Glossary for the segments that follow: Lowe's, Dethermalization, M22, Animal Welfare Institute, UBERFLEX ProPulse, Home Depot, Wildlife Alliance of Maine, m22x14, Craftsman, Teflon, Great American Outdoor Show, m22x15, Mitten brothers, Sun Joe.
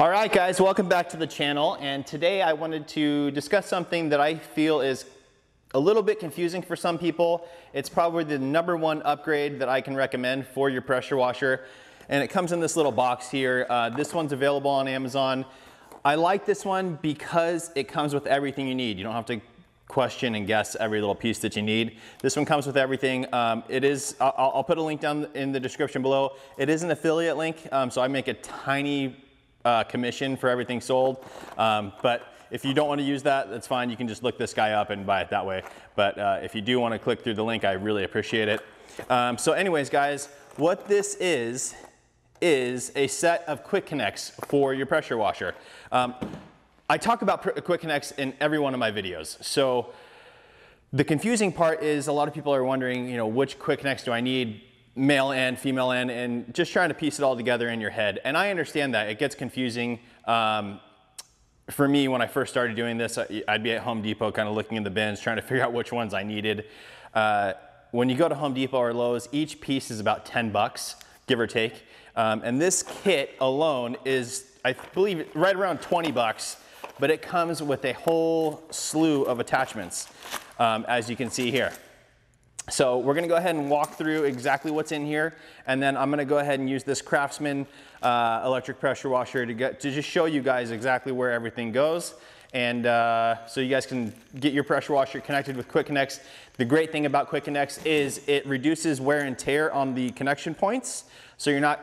All right guys, welcome back to the channel, and today I wanted to discuss something that I feel is a little bit confusing for some people. It's probably the #1 upgrade that I can recommend for your pressure washer, and it comes in this little box here. This one's available on Amazon. I like this one because it comes with everything you need. You don't have to question and guess every little piece that you need. This one comes with everything. I'll put a link down in the description below. It is an affiliate link, so I make a tiny commission for everything sold, but if you don't want to use that, that's fine. You can just look this guy up and buy it that way. But if you do want to click through the link, I really appreciate it. So anyways, guys, what this is a set of quick connects for your pressure washer. I talk about quick connects in every one of my videos. So the confusing part is a lot of people are wondering, you know, which quick connects do I need? Male and female end, and just trying to piece it all together in your head. And I understand that. It gets confusing. For me, when I first started doing this, I'd be at Home Depot kind of looking in the bins, trying to figure out which ones I needed. When you go to Home Depot or Lowe's, each piece is about 10 bucks, give or take. And this kit alone is, I believe, right around 20 bucks, but it comes with a whole slew of attachments, as you can see here. So we're gonna go ahead and walk through exactly what's in here, and then I'm gonna go ahead and use this Craftsman electric pressure washer to just show you guys exactly where everything goes, and so you guys can get your pressure washer connected with quick connects. The great thing about quick connects is it reduces wear and tear on the connection points, so you're not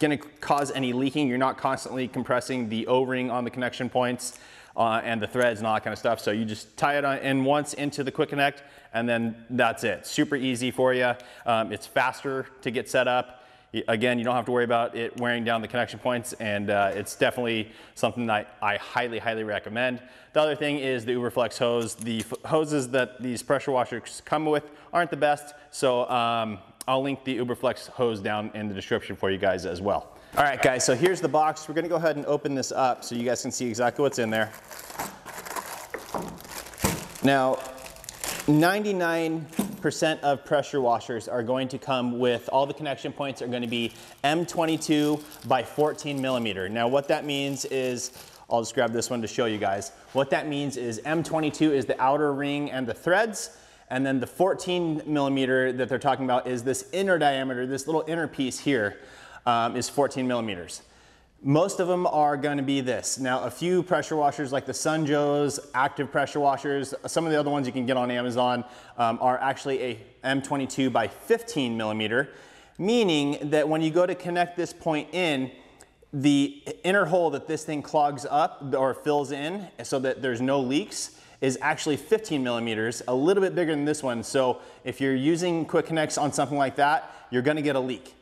gonna cause any leaking. You're not constantly compressing the O-ring on the connection points and the threads and all that kind of stuff. So you just tie it on in once into the quick connect, and then that's it. Super easy for you. It's faster to get set up. Again, you don't have to worry about it wearing down the connection points, and it's definitely something that I highly recommend. The other thing is the UBERFLEX hose. The hoses that these pressure washers come with aren't the best, so I'll link the UBERFLEX hose down in the description for you guys as well. All right guys, so here's the box. We're gonna go ahead and open this up so you guys can see exactly what's in there. Now, 99% of pressure washers are going to come with, all the connection points are gonna be M22 by 14 millimeter. Now what that means is, I'll just grab this one to show you guys. What that means is M22 is the outer ring and the threads, and then the 14 millimeter that they're talking about is this inner diameter, this little inner piece here. Is 14 millimeters. Most of them are going to be this. Now, a few pressure washers like the Sun Joe's, active pressure washers, some of the other ones you can get on Amazon are actually a M22 by 15 millimeter, meaning that when you go to connect this point in, the inner hole that this thing clogs up or fills in so that there's no leaks is actually 15 millimeters, a little bit bigger than this one. So if you're using quick connects on something like that, you're going to get a leak.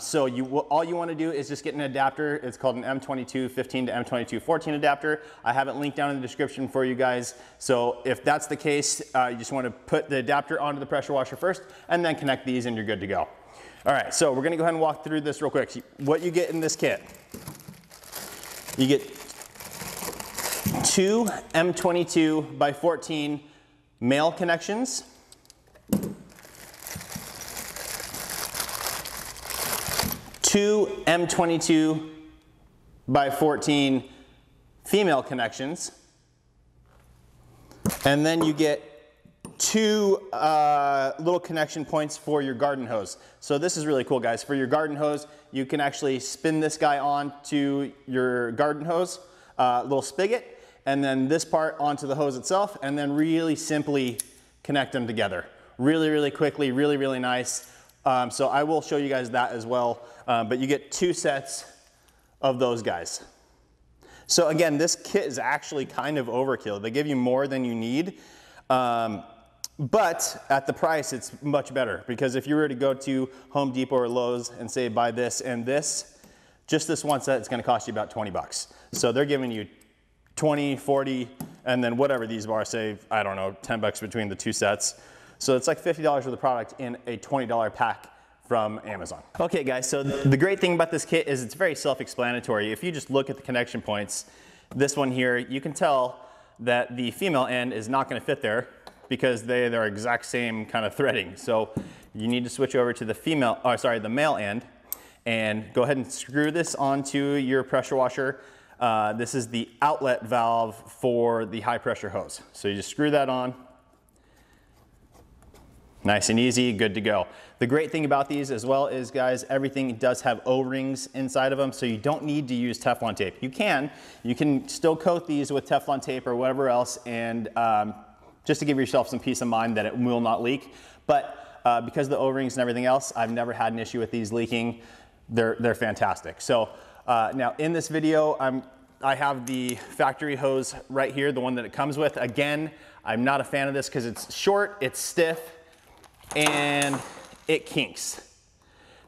So all you want to do is just get an adapter. It's called an M22 15 to M22 14 adapter. I have it linked down in the description for you guys. So if that's the case, you just want to put the adapter onto the pressure washer first and then connect these, and you're good to go. All right, so we're going to go ahead and walk through this real quick. What you get in this kit, you get two M22 by 14 male connections. Two M22 by 14 female connections. And then you get two little connection points for your garden hose. So this is really cool, guys. For your garden hose, you can actually spin this guy on to your garden hose, little spigot, and then this part onto the hose itself, and then really simply connect them together. Really quickly, really nice. So I will show you guys that as well, but you get two sets of those guys. So again, this kit is actually kind of overkill. They give you more than you need, but at the price, it's much better, because if you were to go to Home Depot or Lowe's and say buy this and this, just this one set, it's gonna cost you about 20 bucks. So they're giving you 20, 40, and then whatever these are, say, I don't know, 10 bucks between the two sets. So it's like $50 for the product in a $20 pack from Amazon. Okay guys, so the great thing about this kit is it's very self-explanatory. If you just look at the connection points, this one here, you can tell that the female end is not gonna fit there because they're exact same kind of threading. So you need to switch over to the male end, and go ahead and screw this onto your pressure washer. This is the outlet valve for the high pressure hose. So you just screw that on. Nice and easy, good to go. The great thing about these as well is, guys, everything does have O-rings inside of them, so you don't need to use Teflon tape. You can still coat these with Teflon tape or whatever else, and just to give yourself some peace of mind that it will not leak. But because of the O-rings and everything else, I've never had an issue with these leaking. They're fantastic. So now in this video, I have the factory hose right here, the one that it comes with. Again, I'm not a fan of this because it's short, it's stiff, and it kinks.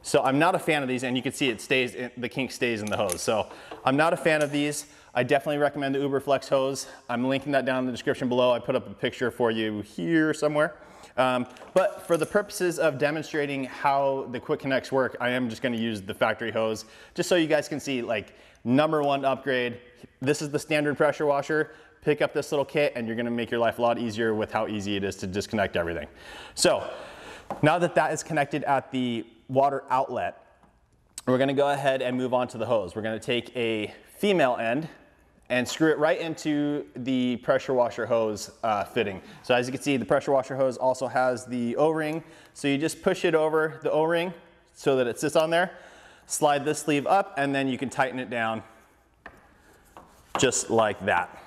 So I'm not a fan of these, and you can see it stays, the kink stays in the hose. So I'm not a fan of these. I definitely recommend the UBERFLEX hose. I'm linking that down in the description below. I put up a picture for you here somewhere. But for the purposes of demonstrating how the Quick Connects work, I am just gonna use the factory hose, just so you guys can see, like, #1 upgrade. This is the standard pressure washer. Pick up this little kit and you're gonna make your life a lot easier with how easy it is to disconnect everything. So now that that is connected at the water outlet, we're gonna go ahead and move on to the hose. We're gonna take a female end and screw it right into the pressure washer hose fitting. So as you can see, the pressure washer hose also has the O-ring. So you just push it over the O-ring so that it sits on there, slide this sleeve up, and then you can tighten it down just like that.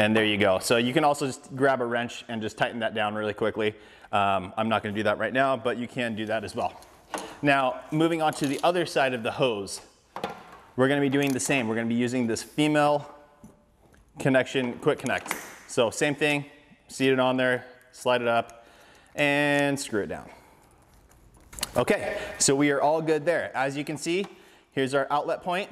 And there you go. So you can also just grab a wrench and just tighten that down really quickly. I'm not gonna do that right now, but you can do that as well. Now, moving on to the other side of the hose, we're gonna be doing the same. We're gonna be using this female connection Quick Connect. So same thing, seat it on there, slide it up, and screw it down. Okay, so we are all good there. As you can see, here's our outlet point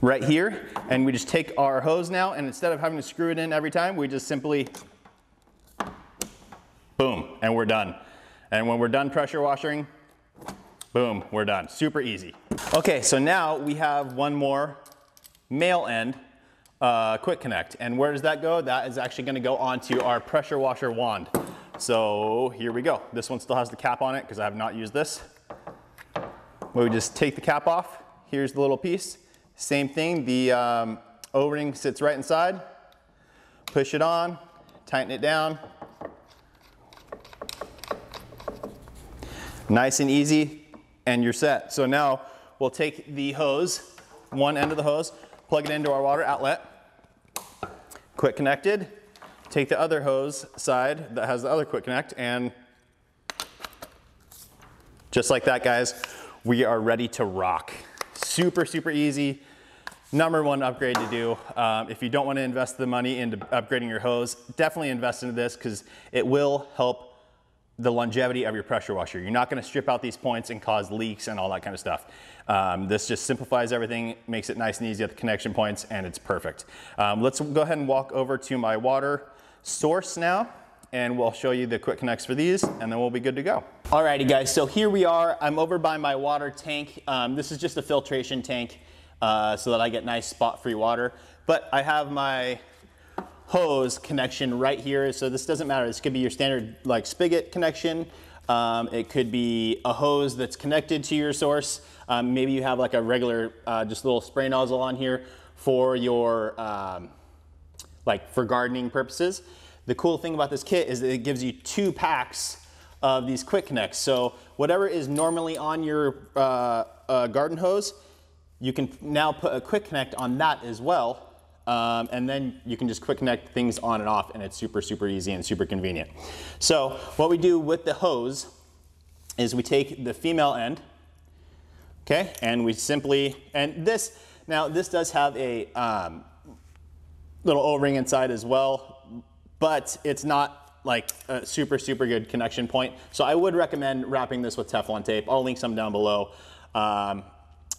right here, and we just take our hose now, and instead of having to screw it in every time, we just simply boom, and we're done. And when we're done pressure washing, boom, we're done. Super easy. Okay, so now we have one more male end Quick Connect, and where does that go? That is actually going to go onto our pressure washer wand. So here we go. This one still has the cap on it because I have not used this. We just take the cap off. Here's the little piece. Same thing, the O-ring sits right inside, push it on, tighten it down. Nice and easy, and you're set. So now we'll take the hose, one end of the hose, plug it into our water outlet, Quick Connected, take the other hose side that has the other Quick Connect, and just like that, guys, we are ready to rock. Super, super easy. #1 upgrade to do. If you don't want to invest the money into upgrading your hose, definitely invest into this because it will help the longevity of your pressure washer. You're not going to strip out these points and cause leaks and all that kind of stuff. This just simplifies everything, makes it nice and easy at the connection points, and it's perfect. Let's go ahead and walk over to my water source now, and we'll show you the Quick Connects for these, and then we'll be good to go. Alrighty, guys, so here we are. I'm over by my water tank. This is just a filtration tank so that I get nice spot-free water. But I have my hose connection right here, so this doesn't matter. This could be your standard, like, spigot connection. It could be a hose that's connected to your source. Maybe you have like a regular, just little spray nozzle on here for your, like, for gardening purposes. The cool thing about this kit is that it gives you 2 packs of these Quick Connects. So whatever is normally on your garden hose, you can now put a Quick Connect on that as well. And then you can just Quick Connect things on and off, and it's super, super easy and super convenient. So what we do with the hose is we take the female end, okay? And we simply, and this, now this does have a little O-ring inside as well, but it's not like a super, super good connection point. So I would recommend wrapping this with Teflon tape. I'll link some down below,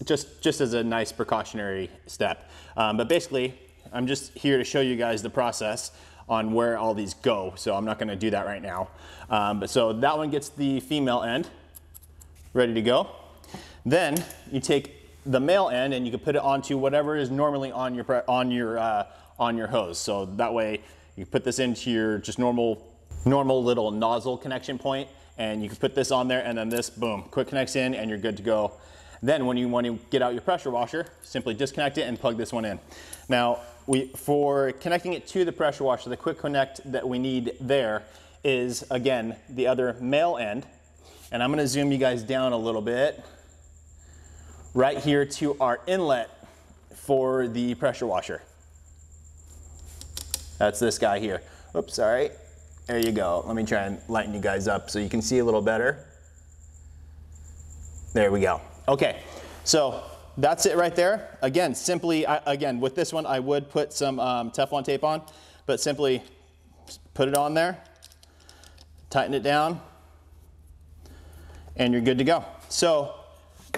just as a nice precautionary step. But basically, I'm just here to show you guys the process on where all these go. So I'm not gonna do that right now. But so that one gets the female end ready to go. Then you take the male end and you can put it onto whatever is normally on your hose. So that way, You put this into your just normal little nozzle connection point, and you can put this on there, and then this, boom, quick connects in and you're good to go. Then when you want to get out your pressure washer, simply disconnect it and plug this one in. Now, for connecting it to the pressure washer, the quick connect that we need there is, again, the other male end. And I'm gonna zoom you guys down a little bit. Right here to our inlet for the pressure washer. That's this guy here. Oops, sorry. There you go. Let me try and lighten you guys up so you can see a little better. There we go. Okay, so that's it right there. Again, simply, again, with this one, I would put some Teflon tape on, but simply put it on there, tighten it down, and you're good to go. So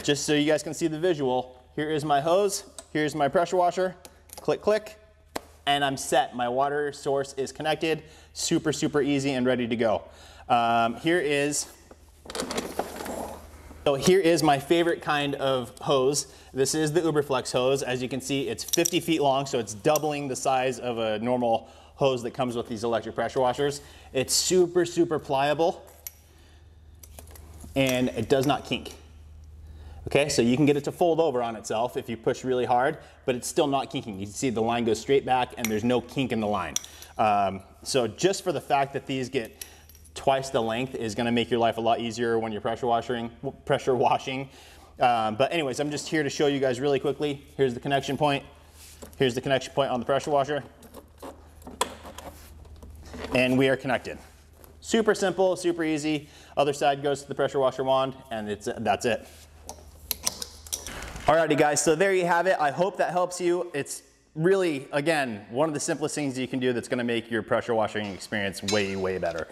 just so you guys can see the visual, here is my hose, here's my pressure washer, click, click, and I'm set. My water source is connected, super, super easy and ready to go. So here is my favorite kind of hose. This is the UBERFLEX hose. As you can see, it's 50 feet long, so it's doubling the size of a normal hose that comes with these electric pressure washers. It's super, super pliable, and it does not kink. Okay, so you can get it to fold over on itself if you push really hard, but it's still not kinking. You can see the line goes straight back and there's no kink in the line. So just for the fact that these get twice the length is gonna make your life a lot easier when you're pressure washing. But anyways, I'm just here to show you guys really quickly. Here's the connection point. Here's the connection point on the pressure washer. And we are connected. Super simple, super easy. Other side goes to the pressure washer wand, and that's it. Alrighty guys, so there you have it. I hope that helps you. It's really, again, one of the simplest things you can do that's gonna make your pressure washing experience way, way better.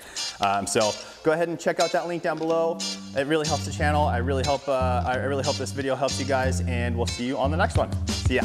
So go ahead and check out that link down below. It really helps the channel. I really hope this video helps you guys, and we'll see you on the next one. See ya.